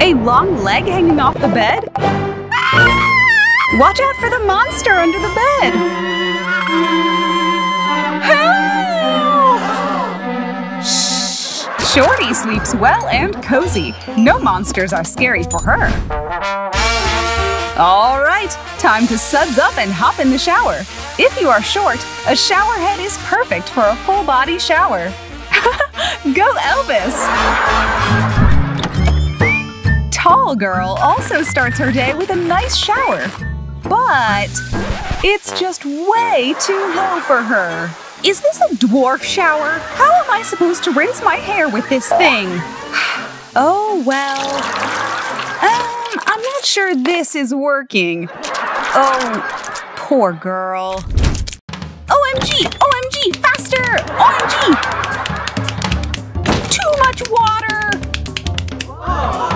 A long leg hanging off the bed? Watch out for the monster under the bed! Help! Shh! Shorty sleeps well and cozy. No monsters are scary for her. All right, time to suds up and hop in the shower. If you are short, a shower head is perfect for a full-body shower. Go Elvis! Tall girl also starts her day with a nice shower. But it's just way too low for her. Is this a dwarf shower? How am I supposed to rinse my hair with this thing? Oh, well. I'm not sure this is working. Oh, poor girl. OMG! OMG! Faster! OMG! Too much water! Whoa.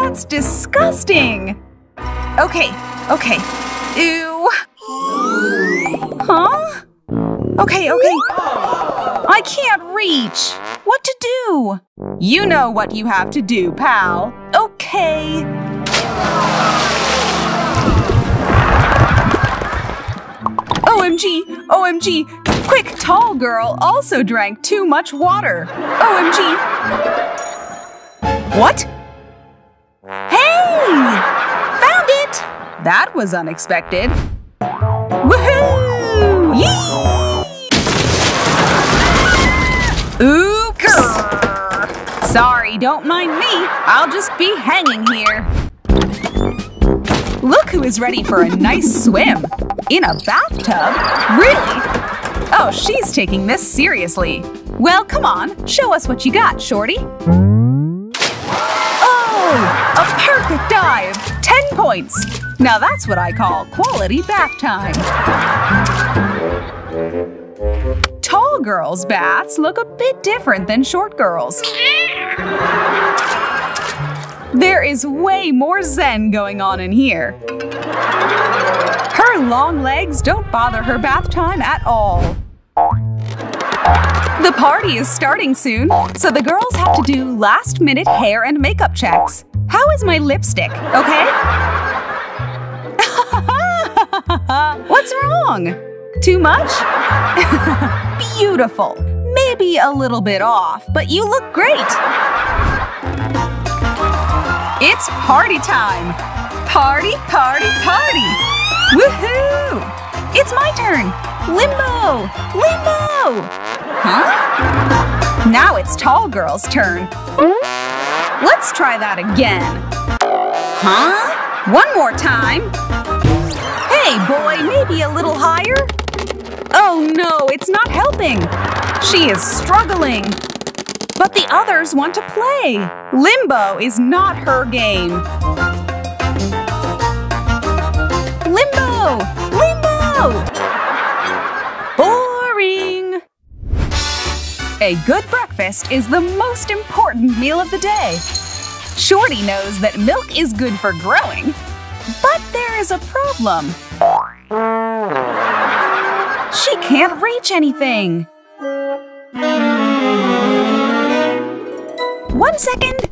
That's disgusting! Okay. Ew! Huh? Okay. I can't reach! What to do? You know what you have to do, pal. Okay. OMG! Quick, tall girl also drank too much water. OMG! What? Hey! Found it! That was unexpected. Woohoo! Yee! Oops! Sorry, don't mind me. I'll just be hanging here. Look who is ready for a nice swim. In a bathtub? Really? Oh, she's taking this seriously. Well, come on. Show us what you got, Shorty. A perfect dive! 10 points! Now that's what I call quality bath time. Tall girls' baths look a bit different than short girls. There is way more zen going on in here. Her long legs don't bother her bath time at all. The party is starting soon, so the girls have to do last-minute hair and makeup checks. How is my lipstick, okay? What's wrong? Too much? Beautiful. Maybe a little bit off, but you look great. It's party time. Party, party, party. Woohoo! It's my turn. Limbo! Limbo! Huh? Now it's tall girl's turn. Let's try that again. Huh? One more time. Hey, boy, maybe a little higher? Oh no, it's not helping. She is struggling. But the others want to play. Limbo is not her game. Limbo! Limbo! Boring! A good breakfast is the most important meal of the day. Shorty knows that milk is good for growing, but there is a problem. She can't reach anything. 1 second.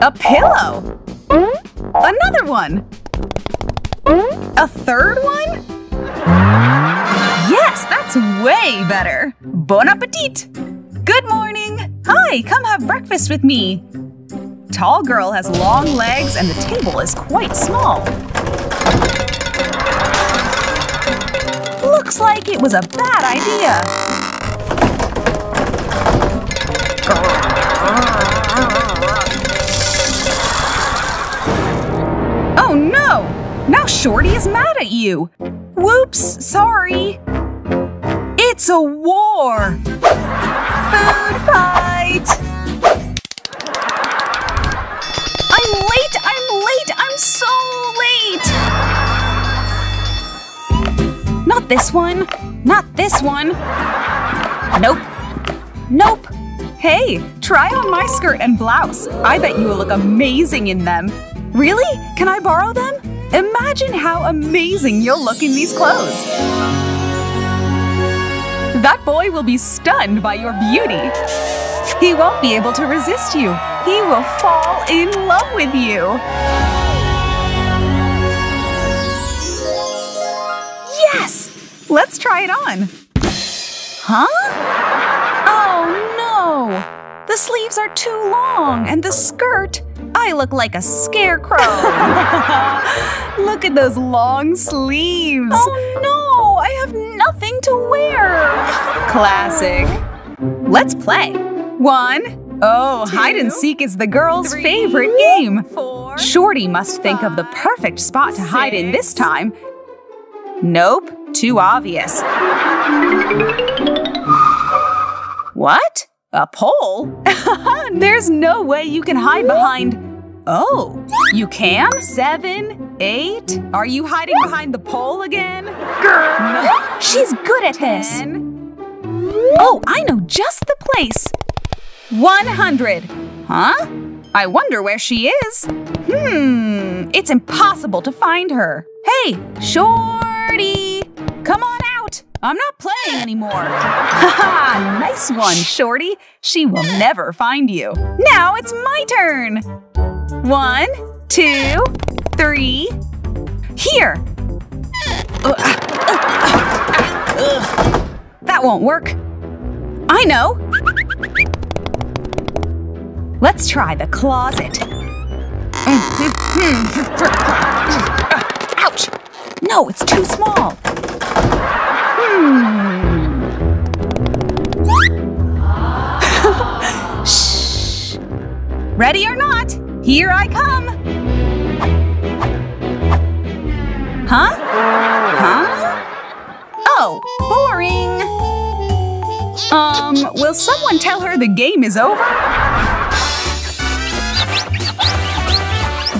A pillow. Another one. A third one? Yes, that's way better. Bon appetit! Good morning! Hi, come have breakfast with me. Tall girl has long legs and the table is quite small. Looks like it was a bad idea. Oh no! Now Shorty is mad at you. Whoops, sorry. It's a war! Food fight! I'm late! I'm so late! Not this one. Not this one. Nope. Hey, try on my skirt and blouse. I bet you will look amazing in them. Really? Can I borrow them? Imagine how amazing you'll look in these clothes! That boy will be stunned by your beauty! He won't be able to resist you! He will fall in love with you! Yes! Let's try it on! Huh? Oh no! The sleeves are too long, and the skirt… I look like a scarecrow! Look at those long sleeves! Oh no! I have nothing to wear! Classic! Let's play! 1… Oh, hide-and-seek is the girls' favorite game! Shorty must think of the perfect spot to hide in this time. Nope, too obvious. What? A pole? There's no way you can hide behind… Oh, you can? 7, 8… Are you hiding behind the pole again? Grr. No. She's good at this! 10. Oh, I know just the place! 100! Huh? I wonder where she is? It's impossible to find her! Hey, Shorty! Come on out! I'm not playing anymore! Haha! Nice one, Shorty! She will never find you! Now it's my turn! 1, 2, 3… Here! That won't work! I know! Let's try the closet! Ouch! No, it's too small! Shh! Ready or not, here I come! Huh? Huh? Oh, boring! Will someone tell her the game is over?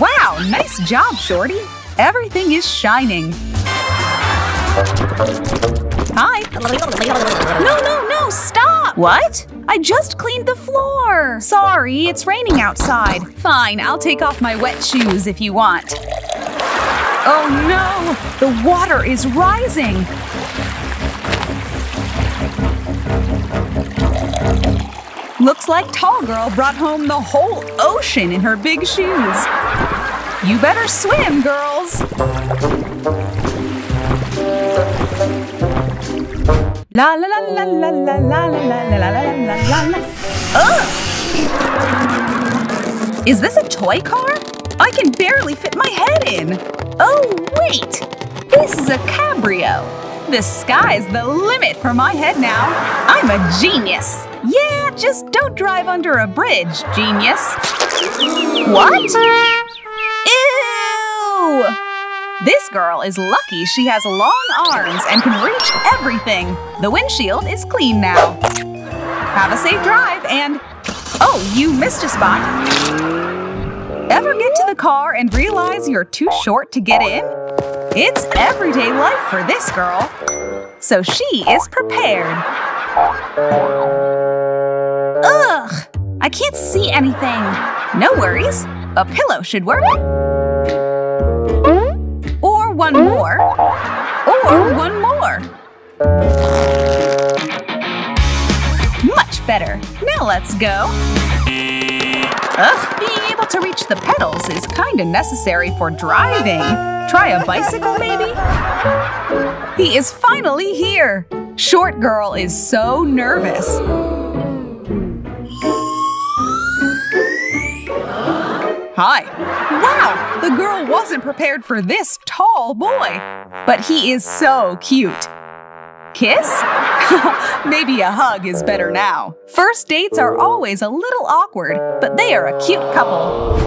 Wow, nice job, Shorty! Everything is shining! Hi! No, no, no! Stop! What? I just cleaned the floor! Sorry, it's raining outside. Fine, I'll take off my wet shoes if you want. Oh no! The water is rising! Looks like Tall Girl brought home the whole ocean in her big shoes. You better swim, girls! La la la la la la la la la la la la la. Ugh! Is this a toy car? I can barely fit my head in! Oh wait! This is a cabrio! The sky's the limit for my head now! I'm a genius! Yeah, just don't drive under a bridge, genius! What? Ew! This girl is lucky she has long arms and can reach everything! The windshield is clean now. Have a safe drive and… Oh, you missed a spot! Ever get to the car and realize you're too short to get in? It's everyday life for this girl! So she is prepared! Ugh! I can't see anything! No worries! A pillow should work! One more, or one more. Much better. Now let's go. Ugh, being able to reach the pedals is kinda necessary for driving. Try a bicycle, maybe? He is finally here. Short Girl is so nervous. Hi! Wow! The girl wasn't prepared for this tall boy! But he is so cute! Kiss? Maybe a hug is better now. First dates are always a little awkward, but they are a cute couple.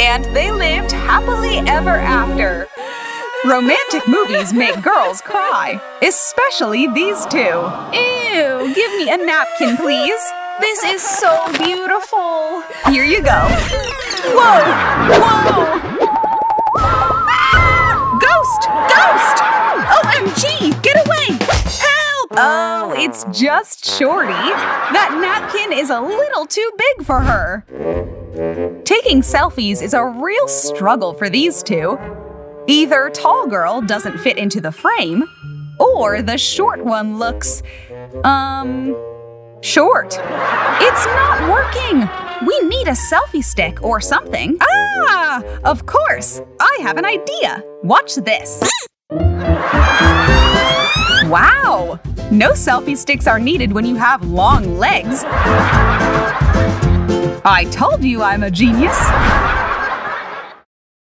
And they lived happily ever after! Romantic movies make girls cry, especially these two. Ew! Give me a napkin, please! This is so beautiful! Here you go! Whoa! Whoa! Ah! Ghost! Ghost! OMG! Get away! Help! Oh, it's just Shorty! That napkin is a little too big for her! Taking selfies is a real struggle for these two. Either tall girl doesn't fit into the frame, or the short one looks… short. It's not working! We need a selfie stick or something. Ah! Of course! I have an idea! Watch this! Wow! No selfie sticks are needed when you have long legs. I told you I'm a genius!